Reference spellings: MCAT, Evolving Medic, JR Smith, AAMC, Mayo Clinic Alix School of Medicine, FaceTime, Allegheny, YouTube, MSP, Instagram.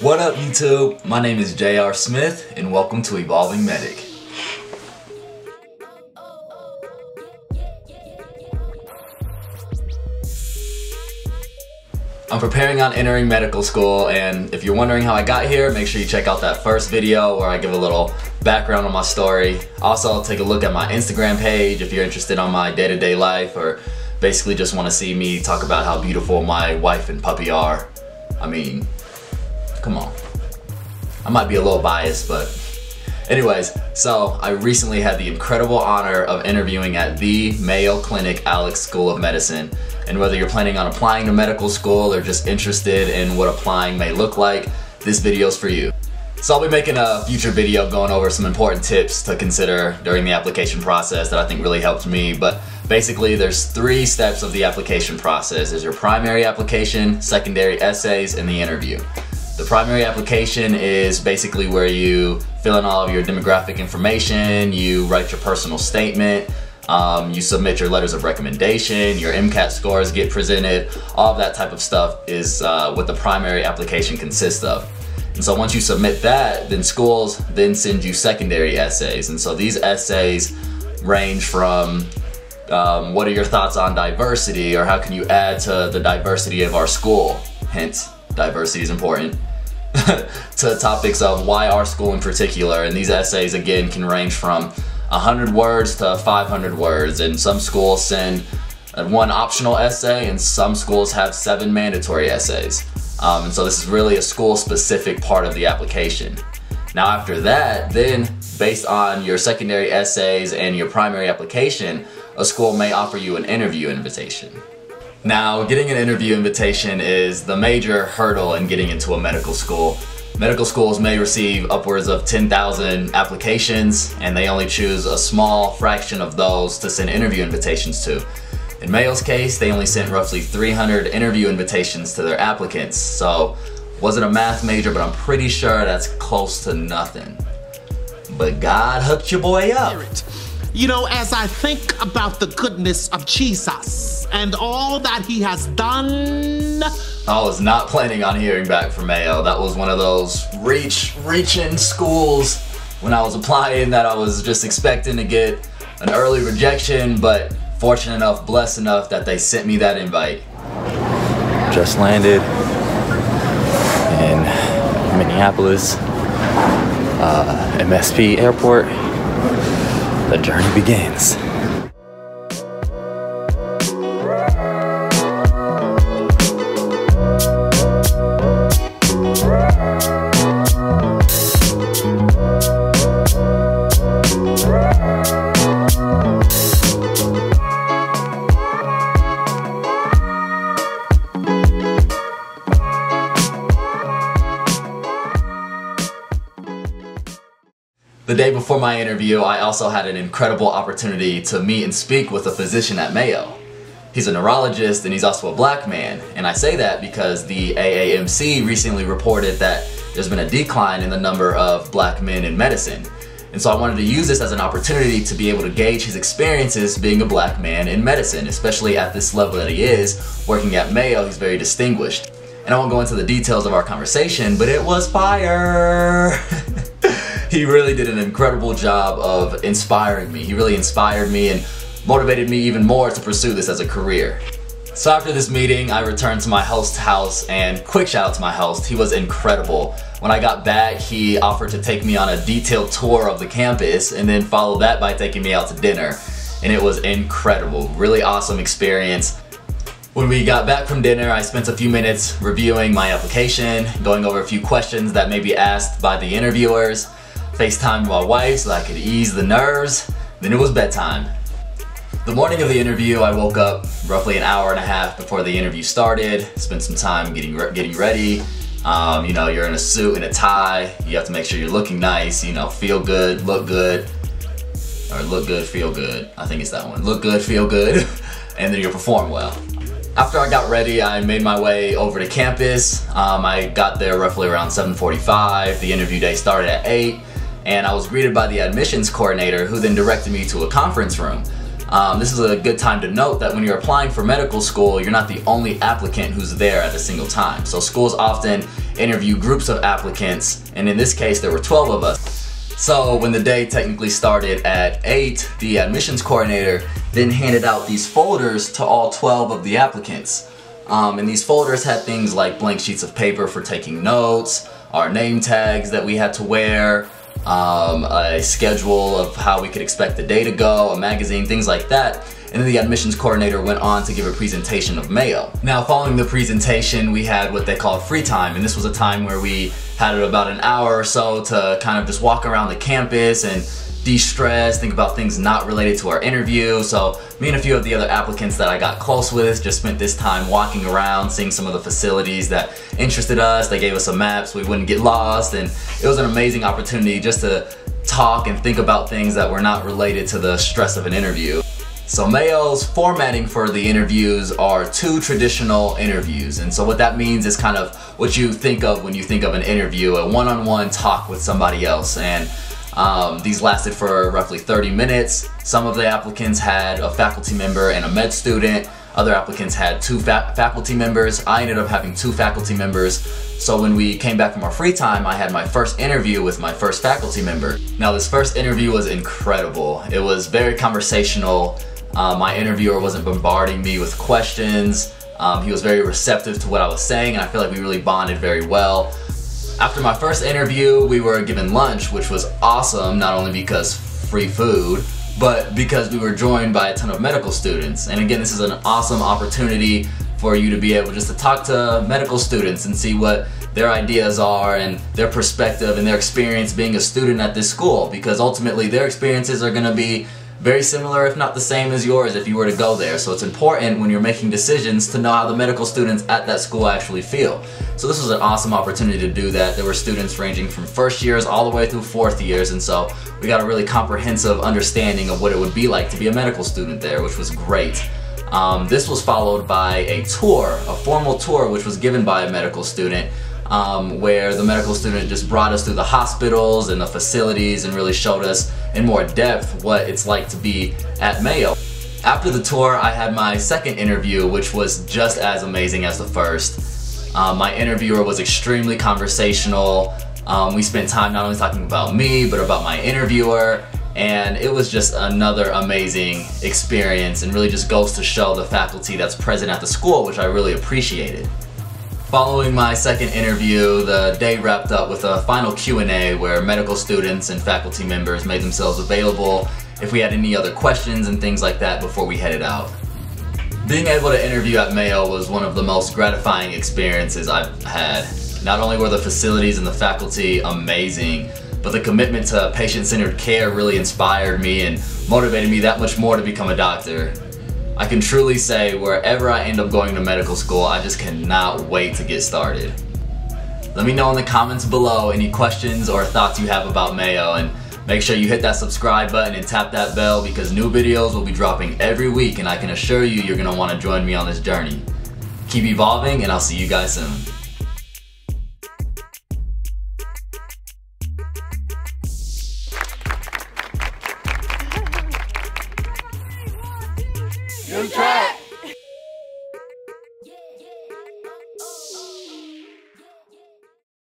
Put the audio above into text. What up YouTube? My name is JR Smith and welcome to Evolving Medic. I'm preparing on entering medical school, and if you're wondering how I got here, make sure you check out that first video where I give a little background on my story. Also, take a look at my Instagram page if you're interested on my day-to-day life or basically just want to see me talk about how beautiful my wife and puppy are. I mean, come on. I might be a little biased, but anyways, so I recently had the incredible honor of interviewing at the Mayo Clinic Alix School of Medicine. And whether you're planning on applying to medical school or just interested in what applying may look like, this video's for you. So I'll be making a future video going over some important tips to consider during the application process that I think really helped me. But basically there's three steps of the application process. There's your primary application, secondary essays, and the interview. The primary application is basically where you fill in all of your demographic information, you write your personal statement, you submit your letters of recommendation, your MCAT scores get presented, all of that type of stuff is what the primary application consists of. And so once you submit that, then schools then send you secondary essays. And so these essays range from what are your thoughts on diversity, or how can you add to the diversity of our school, hence diversity is important, to topics of why our school in particular. And these essays again can range from 100 words to 500 words, and some schools send one optional essay and some schools have 7 mandatory essays. And so this is really a school specific part of the application. Now after that, then based on your secondary essays and your primary application, a school may offer you an interview invitation. Now, getting an interview invitation is the major hurdle in getting into a medical school. Medical schools may receive upwards of 10,000 applications, and they only choose a small fraction of those to send interview invitations to. In Mayo's case, they only sent roughly 300 interview invitations to their applicants, so wasn't a math major, but I'm pretty sure that's close to nothing. But God hooked your boy up. You know, as I think about the goodness of Jesus and all that he has done. I was not planning on hearing back from Mayo. That was one of those reaching schools when I was applying that I was just expecting to get an early rejection, but fortunate enough, blessed enough that they sent me that invite. Just landed in Minneapolis, MSP airport. The journey begins. The day before my interview, I also had an incredible opportunity to meet and speak with a physician at Mayo. He's a neurologist and he's also a black man, and I say that because the AAMC recently reported that there's been a decline in the number of black men in medicine. And so I wanted to use this as an opportunity to be able to gauge his experiences being a black man in medicine, especially at this level that he is. Working at Mayo, he's very distinguished. And I won't go into the details of our conversation, but it was fire! He really did an incredible job of inspiring me. He really inspired me and motivated me even more to pursue this as a career. So after this meeting, I returned to my host's house, and quick shout out to my host, he was incredible. When I got back, he offered to take me on a detailed tour of the campus and then followed that by taking me out to dinner. And it was incredible, really awesome experience. When we got back from dinner, I spent a few minutes reviewing my application, going over a few questions that may be asked by the interviewers. FaceTimed my wife so I could ease the nerves. Then it was bedtime. The morning of the interview, I woke up roughly an hour and a half before the interview started. Spent some time getting ready. You know, you're in a suit and a tie. You have to make sure you're looking nice. You know, feel good, look good, or look good, feel good. I think it's that one. Look good, feel good, and then you'll perform well. After I got ready, I made my way over to campus. I got there roughly around 7:45. The interview day started at 8. And I was greeted by the admissions coordinator, who then directed me to a conference room. This is a good time to note that when you're applying for medical school, you're not the only applicant who's there at a single time. So schools often interview groups of applicants, and in this case there were 12 of us. So when the day technically started at 8, the admissions coordinator then handed out these folders to all 12 of the applicants. And these folders had things like blank sheets of paper for taking notes, our name tags that we had to wear, a schedule of how we could expect the day to go, a magazine, things like that. And then the admissions coordinator went on to give a presentation of Mayo. Now, following the presentation, we had what they called free time, and this was a time where we had about an hour or so to kind of just walk around the campus and de-stress, think about things not related to our interview. So me and a few of the other applicants that I got close with just spent this time walking around, seeing some of the facilities that interested us. They gave us a map so we wouldn't get lost, and it was an amazing opportunity just to talk and think about things that were not related to the stress of an interview. So Mayo's formatting for the interviews are 2 traditional interviews, and so what that means is kind of what you think of when you think of an interview, a one-on-one talk with somebody else. And these lasted for roughly 30 minutes. Some of the applicants had a faculty member and a med student. Other applicants had 2 faculty members. I ended up having 2 faculty members. So when we came back from our free time, I had my first interview with my first faculty member. Now, this first interview was incredible. It was very conversational. My interviewer wasn't bombarding me with questions. He was very receptive to what I was saying, and I feel like we really bonded very well. After my first interview, we were given lunch, which was awesome, not only because free food, but because we were joined by a ton of medical students. And again, this is an awesome opportunity for you to be able just to talk to medical students and see what their ideas are and their perspective and their experience being a student at this school, because ultimately their experiences are going to be very similar, if not the same as yours, if you were to go there. So it's important when you're making decisions to know how the medical students at that school actually feel. So this was an awesome opportunity to do that. There were students ranging from first years all the way through fourth years, and so we got a really comprehensive understanding of what it would be like to be a medical student there, which was great. This was followed by a tour, a formal tour, which was given by a medical student, where the medical student just brought us through the hospitals and the facilities and really showed us in more depth what it's like to be at Mayo. After the tour, I had my second interview, which was just as amazing as the first. My interviewer was extremely conversational. We spent time not only talking about me, but about my interviewer, and it was just another amazing experience and really just goes to show the faculty that's present at the school, which I really appreciated. Following my second interview, the day wrapped up with a final Q&A where medical students and faculty members made themselves available if we had any other questions and things like that before we headed out. Being able to interview at Mayo was one of the most gratifying experiences I've had. Not only were the facilities and the faculty amazing, but the commitment to patient-centered care really inspired me and motivated me that much more to become a doctor. I can truly say wherever I end up going to medical school, I just cannot wait to get started. Let me know in the comments below any questions or thoughts you have about Mayo, and make sure you hit that subscribe button and tap that bell because new videos will be dropping every week, and I can assure you you're going to want to join me on this journey. Keep evolving, and I'll see you guys soon. You try.